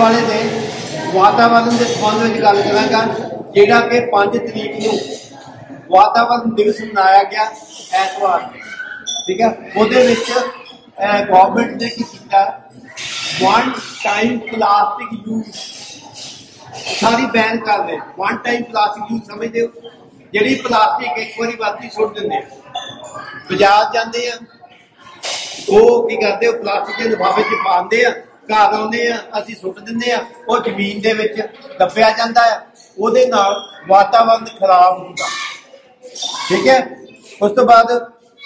वाले ने वातावरण के संबंध में गल करांगा जेड़ा कि 5 तरीक नूं वातावरण दिवस मनाया गया ऐतवार। ठीक है, उहदे विच गवर्नमेंट ने की कीता वन टाइम प्लास्टिक यूज सारी बैन कर दे। वन टाइम प्लास्टिक यूज समझते हो, जी प्लास्टिक एक बार वाती सुट देंगे, बाजार जाते हैं ਉਹ ਕੀ ਕਰਦੇ ਉਹ ਪਲਾਸਟਿਕ ਦੇ ਲਿਫਾਫੇ 'ਚ ਪਾਉਂਦੇ ਆ, ਘਰ ਆਉਂਦੇ ਆ, ਅਸੀਂ ਸੁੱਟ ਦਿੰਦੇ ਆ, ਉਹ ਜ਼ਮੀਨ ਦੇ ਵਿੱਚ ਦੱਬਿਆ ਜਾਂਦਾ ਆ, ਉਹਦੇ ਨਾਲ ਵਾਤਾਵਰਨ ਖਰਾਬ ਹੁੰਦਾ। ਠੀਕ ਹੈ, ਉਸ ਤੋਂ ਬਾਅਦ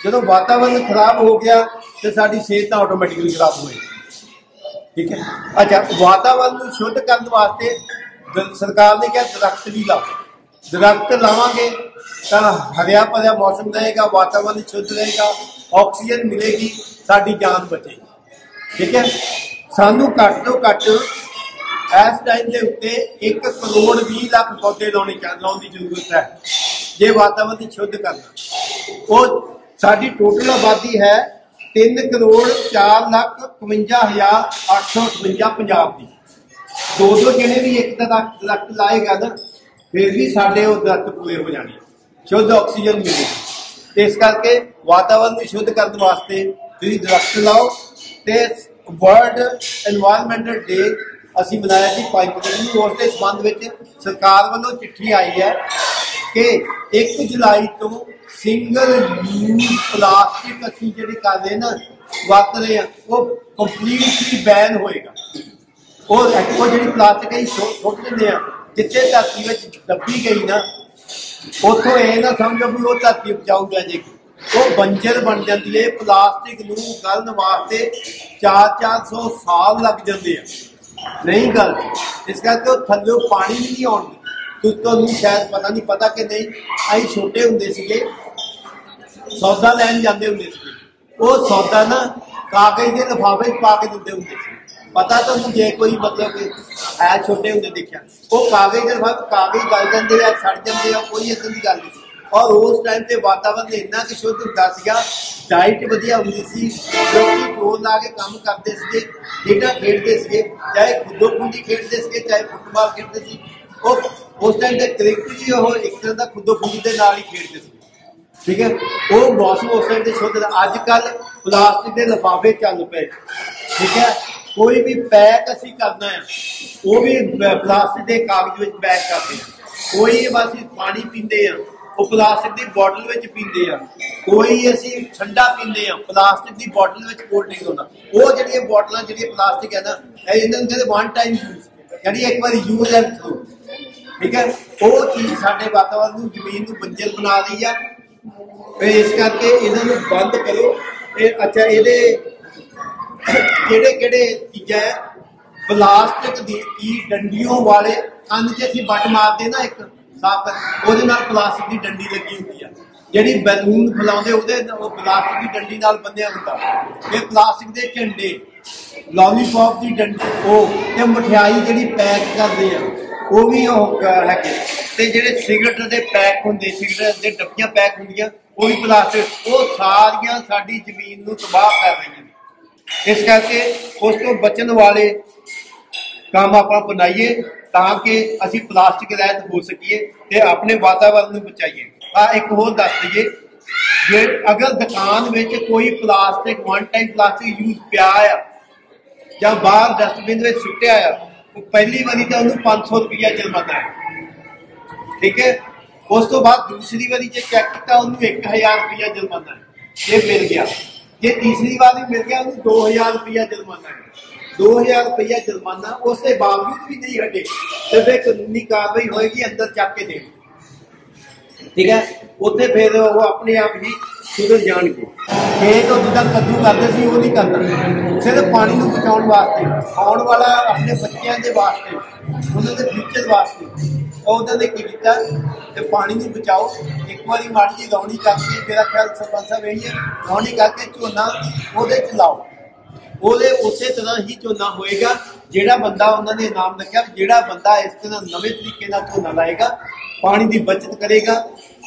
ਜਦੋਂ ਵਾਤਾਵਰਨ ਖਰਾਬ ਹੋ ਗਿਆ ਤੇ ਸਾਡੀ ਸਿਹਤ ਤਾਂ ਆਟੋਮੈਟਿਕਲੀ ਖਰਾਬ ਹੋਈ। ਠੀਕ ਹੈ, ਅੱਛਾ ਵਾਤਾਵਰਨ ਨੂੰ ਸ਼ੁੱਧ ਕਰਨ ਵਾਸਤੇ ਸਰਕਾਰ ਨੇ ਕਿਹਾ ਦਰਖਤ ਵੀ ਲਾਓ। ਦਰਖਤ ਲਾਵਾਂਗੇ ਤਾਂ ਹਰਿਆ ਭਰਿਆ ਮੌਸਮ ਰਹੇਗਾ, ਵਾਤਾਵਰਨ ਸ਼ੁੱਧ ਰਹੇਗਾ, ऑक्सीजन मिलेगी, साड़ी जान बचेगी। ठीक है, सानू घट तो घट इस टाइम के उत्ते 1,20,00,000 पौधे लाने की जरूरत है जे वातावरण शुद्ध करना। और साड़ी टोटल आबादी है 3,04,52,858 पंजाब की। 200 जिले भी एक दरख्त लाएगा ना, फिर भी साढ़े दरख्त पूरे हो जाने, शुद्ध ऑक्सीजन मिलेगी। इस करके वातावरण शुद्ध करने वास्ते तुसीं दरख्त लाओ। तो वर्ल्ड एनवायरमेंटल डे असीं मनाया जी 5 तरीक नूं। उसके संबंध में सरकार वालों चिट्ठी आई है कि 1 जुलाई तो सिंगल यूज प्लास्टिक असीं जिहड़ी कर रहे ना वरत रहे हैं वो कंप्लीटली बैन होएगा। और वो जिहड़ी प्लास्टिक है सुट दिंदे आ, जिथे धरती विच दबी गई ना उतो यह ना समझो भी वो धरती बचाऊ जाएगी, वो बंजर बन जाती है। प्लास्टिक नूं गलन वास्ते 400-400 साल लग जाते हैं नहीं गल, इस करके थल्लों पानी भी नहीं आउंदा। तुहानूं शायद पता नहीं, पता कि नहीं असीं छोटे हुंदे सीगे सौदा लैन जाते हुंदे सीगे, वो सौदा ना कागज़ के लिफाफे पा के दिंदे हुंदे सी। पता तो नहीं जे कोई मतलब कि है छोटे हुंदे देखिया वो कागज़ के लिफाफे कागज़ गल जाते हैं, सड़ जाते हैं, कोई इदां दी गल नहीं। और उस टाइम से वातावरण इन्ना कि शुद्ध होता सीगा, डाइट वधिया होंदी सी, लोग जोर ला के काम करते थे, खेडा खेडते थे, चाहे खुदो खुंडी खेडते थे, चाहे फुटबॉल खेडते थे। उस टाइम से क्रिकेट भी वो एक तरह का खुदो खुंडी के नाल ही खेडते थे। ठीक है, वो मौसम उस टाइम से शुद्ध। अजकल प्लास्टिक के लिफाफे चल पे। ठीक है, कोई भी पैक असी करना है वो भी प्लास्टिक के कागज में पैक करते हैं। कोई बस पानी पीते हैं वो प्लास्टिक की बॉटल में पीते हैं, कोई असी ठंडा पीते हैं प्लास्टिक की बॉटल में कोल्ड ड्रिंक होना। वो जड़िया बॉटल जी प्लास्टिक है ना, इन्होंने कहते वन टाइम यूज, यानी एक बार यूज एंड थ्रो। ठीक है, वो चीज़ साढ़े वातावरण जमीन को बंजर बना रही है, इस करके इन्होंने बंद करो। अच्छा, ये कि चीज़ा है प्लास्टिक की डंडियों वाले अन्न से बट मारते ना, एक साफ कर प्लास्टिक की डंडी लगी होती है, जी बैलून फैलाते वो प्लास्टिक की डंडी नाल बन्निया होता। ये प्लास्टिक के झंडे, लॉलीपॉप की डंडी, वो मठियाई जी पैक करते हैं वो भी है। जे सिगरेट के पैक होंगे, सिगरेट के डब्बियां पैक होंगे, वो भी प्लास्टिक, वो सारिया साड़ी जमीन को तबाह कर रही हैं। इस करके उस तो बचने वाले काम आप अपनाइए ताकि असी प्लास्टिक रहित हो सकिए ते अपने वातावरण को बचाइए। एक होर दस दीजिए, जे अगर दुकान में कोई plastic one time plastic use पिया या बाहर डस्टबिन में सुटिया आ, पहली बारी तो उन्हें 500 रुपया जुर्माना है। ठीक है, उस तो बाद दूसरी बारी जो चैक किया उन्हें 1,000 रुपया जुर्माना है, ये मिल गया। जे तीसरी बार मिल गया उन्हें 2,000 रुपया जुर्माना है। 2,000 रुपया जुर्माना उसके बावजूद भी नहीं हटे तो फिर कानूनी कार्रवाई होगी, अंदर चाके दे। ठीक है, उत्थे फिर वो अपने आप ही सुधर जाएंगे। खेत जिदा कद्दू करते सी वो नहीं करना, सिर्फ पानी को बचाने वास्ते, आने वाला अपने बच्चों के वास्ते, उन्होंने फ्यूचर वास्ते उन्होंने की किया कि पानी को बचाओ। एक बार माड़ी जी लाउणी करके, मेरा ख्याल सरपंच साहब यही है, लाउणी करके झोना वो लाओ, ਉਹਦੇ ਉਸੇ ਤਰ੍ਹਾਂ ਹੀ ਝੋਨਾ ਹੋਏਗਾ ਜਿਹੜਾ ਬੰਦਾ ਉਹਨਾਂ ਨੇ ਇਨਾਮ ਰੱਖਿਆ। ਜਿਹੜਾ ਬੰਦਾ ਇਸ ਤਰ੍ਹਾਂ ਨਵੇਂ ਤਰੀਕੇ ਨਾਲ ਝੋਨਾ ਲਾਏਗਾ, ਪਾਣੀ ਦੀ ਬਚਤ ਕਰੇਗਾ,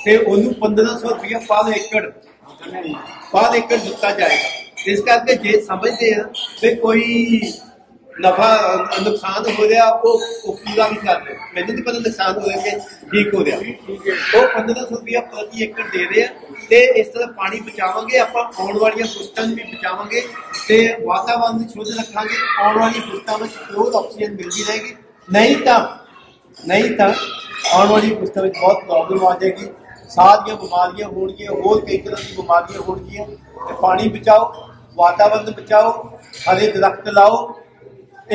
ਤੇ ਉਹਨੂੰ 1,500 ਰੁਪਇਆ ਪਰ ਏਕੜ ਦਿੱਤਾ ਜਾਏਗਾ। ਇਸ ਕਰਕੇ ਜੇ ਸਮਝਦੇ ਆ ਵੀ ਕੋਈ नफा नुकसान हो रहा वो पूरा भी कर रहे, मैंने नहीं पता नुकसान हो रहा ठीक हो रहा। वो 1500 रुपया प्रति एकड़ दे रहे हैं तो इस तरह पानी बचावे, अपना आने वाली फसलों भी बचावे, वातावरण भी शुद्ध रखा, आने वाली फसलों में बहुत ऑक्सीजन मिलती रहेगी। नहीं तो आने वाली फसलों में बहुत प्रॉब्लम आ जाएगी, साह दी बीमारियां हो, कई तरह की बीमारियां हो। पानी बचाओ, वातावरण बचाओ, हरे दरख्त लाओ।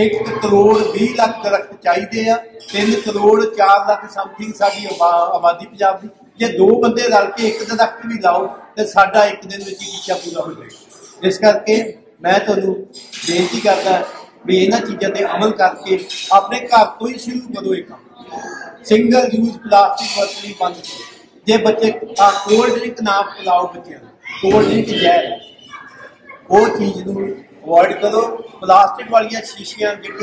1 करोड़ 20 लाख दरख्त चाहिए, 3 करोड़ 4 लाख समथिंग साडी आबादी पंजाब की। जे 2 बंदे रल के 1 दरख्त भी लाओ तो साडा 1 दिन में टीचा पूरा हो जाएगा। इस करके मैं तुहानू बेनती करता भी इन्हां चीज़ों पर अमल करके अपने घर तो ही शुरू करो। एक सिंगल यूज प्लास्टिक वरतनी बंद करो। जे बच्चे कोल्ड ड्रिंक ना पिलाओ, बच्चों कोल्ड ड्रिंक जहर है, वो चीज़ को अवॉइड करो। प्लास्टिक वाली शीशियां यूज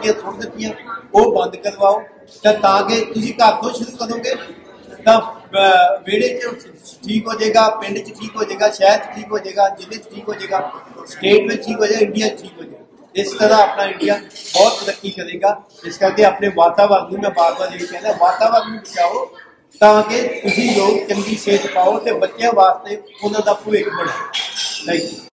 की सुट दी वो बंद करवाओ। ताकि घर तो शुरू करोगे तो वेड़े ठीक हो जाएगा, पिंड ठीक हो जाएगा, शहर ठीक हो जाएगा, जिले ठीक हो जाएगा, स्टेट में ठीक हो जाएगा, इंडिया ठीक हो जाएगा। इस तरह अपना इंडिया बहुत तरक्की करेगा। इस करके अपने वातावरण में मैं बार बार यही कहना, वातावरण बचाओ ताकि लोग चंगी सेहत पाओ तो बच्चों वास्ते उन्होंने भविष्य बनाओ। Thank you.